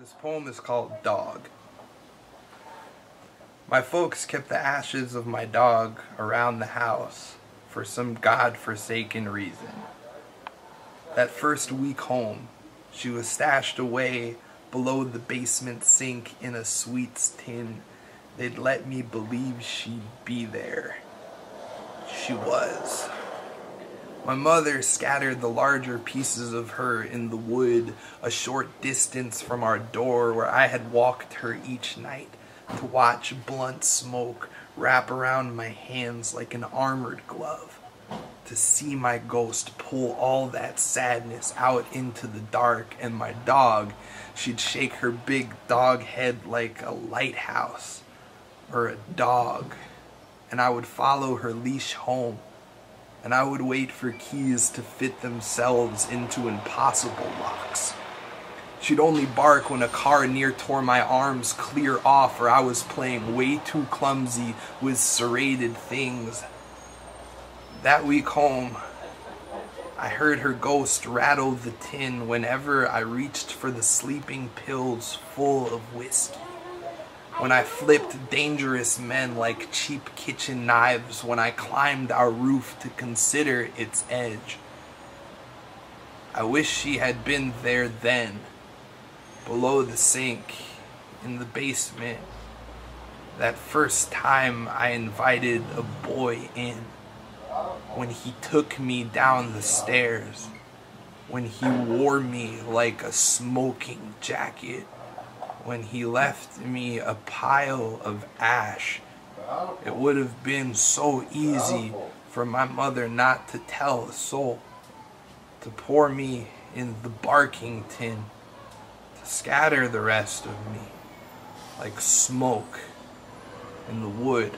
This poem is called Dog. My folks kept the ashes of my dog around the house for some godforsaken reason. That first week home, she was stashed away below the basement sink in a sweets tin. They'd let me believe she'd be there. She was. My mother scattered the larger pieces of her in the wood a short distance from our door where I had walked her each night to watch blunt smoke wrap around my hands like an armored glove, to see my ghost pull all that sadness out into the dark, and my dog, she'd shake her big dog head like a lighthouse or a dog, and I would follow her leash home. And I would wait for keys to fit themselves into impossible locks. She'd only bark when a car near tore my arms clear off, or I was playing way too clumsy with serrated things. That week home, I heard her ghost rattle the tin whenever I reached for the sleeping pills full of whiskey. When I flipped dangerous men like cheap kitchen knives, when I climbed our roof to consider its edge. I wish she had been there then, below the sink, in the basement, that first time I invited a boy in, when he took me down the stairs, when he wore me like a smoking jacket. When he left me a pile of ash, it would have been so easy for my mother not to tell a soul, to pour me in the barking tin, to scatter the rest of me like smoke in the wood.